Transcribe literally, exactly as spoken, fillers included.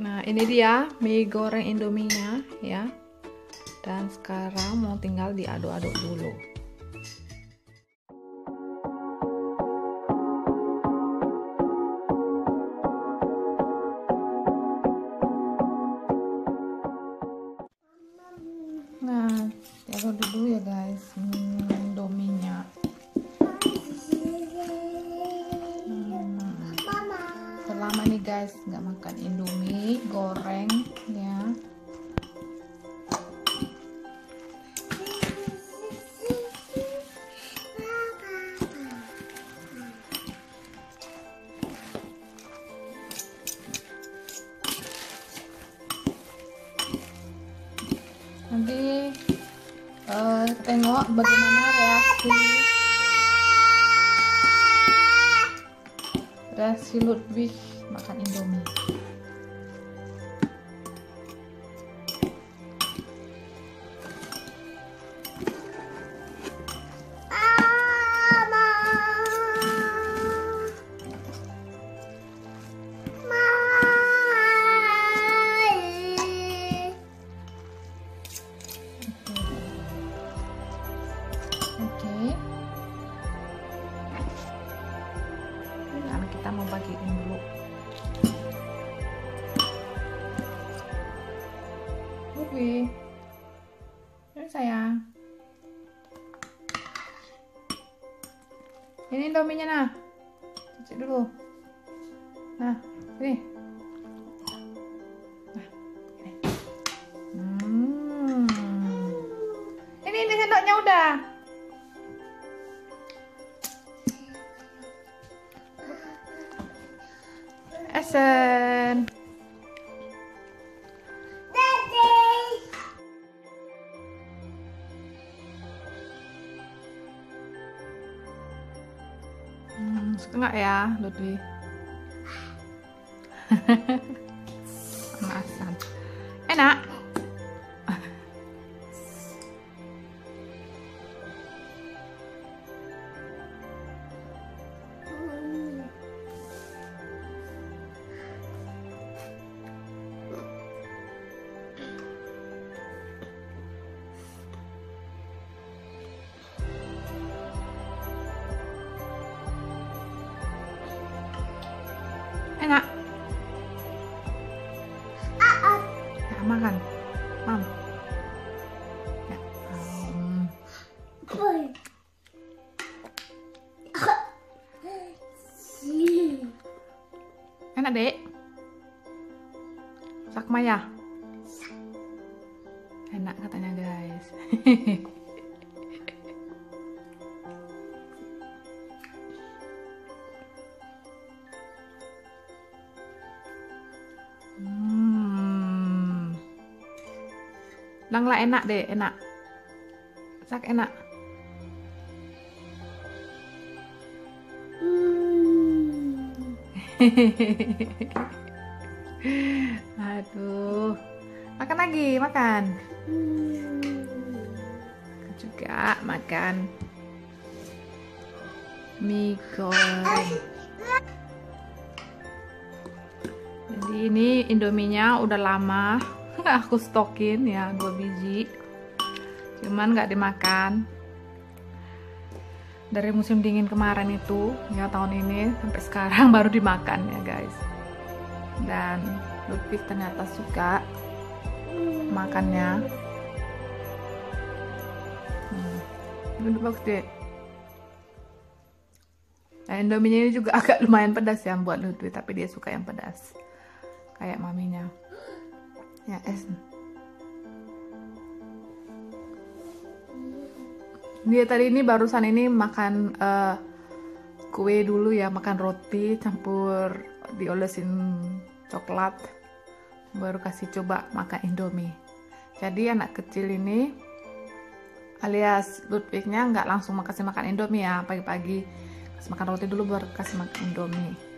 Nah, ini dia mie goreng Indominya ya. Dan sekarang mau tinggal diaduk-aduk dulu. Nah, diaduk dulu ya guys, mie Indominya. Lama nih guys nggak makan Indomie goreng ya. Nanti uh, tengok bagaimana reaksi si Ludwig makan Indomie. Mama. Oke. Okay. Kita mau bagiin dulu. Oke, ini sayang. Ini Indominya nah, cuci dulu. Nah, ini. Nah, ini. Hmm. Ini ini sendoknya udah. Esen. Hmm, suka nggak ya, Ludwig? Asan. Enak. Enak. Nah, makan, mam. Ya. Um. Enak dek. Sak Maya. Enak katanya guys. Hmm. Langla enak deh, enak. Sak enak. Hmm. Aduh. Makan lagi, makan. Hmm. Juga makan mie goreng. Jadi ini Indominya udah lama nggak aku stokin ya, dua biji. Cuman nggak dimakan. Dari musim dingin kemarin itu, ya tahun ini sampai sekarang baru dimakan ya guys. Dan Ludwig ternyata suka makannya. Hmm. Ini bagus deh. Nah, Indominya ini juga agak lumayan pedas ya buat Ludwig, tapi dia suka yang pedas. Kayak maminya ya es. Dia tadi ini barusan ini makan uh, kue dulu ya, makan roti campur diolesin coklat, baru kasih coba makan Indomie. Jadi anak kecil ini alias Ludwignya nggak langsung kasih makan Indomie ya, pagi-pagi kasih makan roti dulu baru kasih makan Indomie.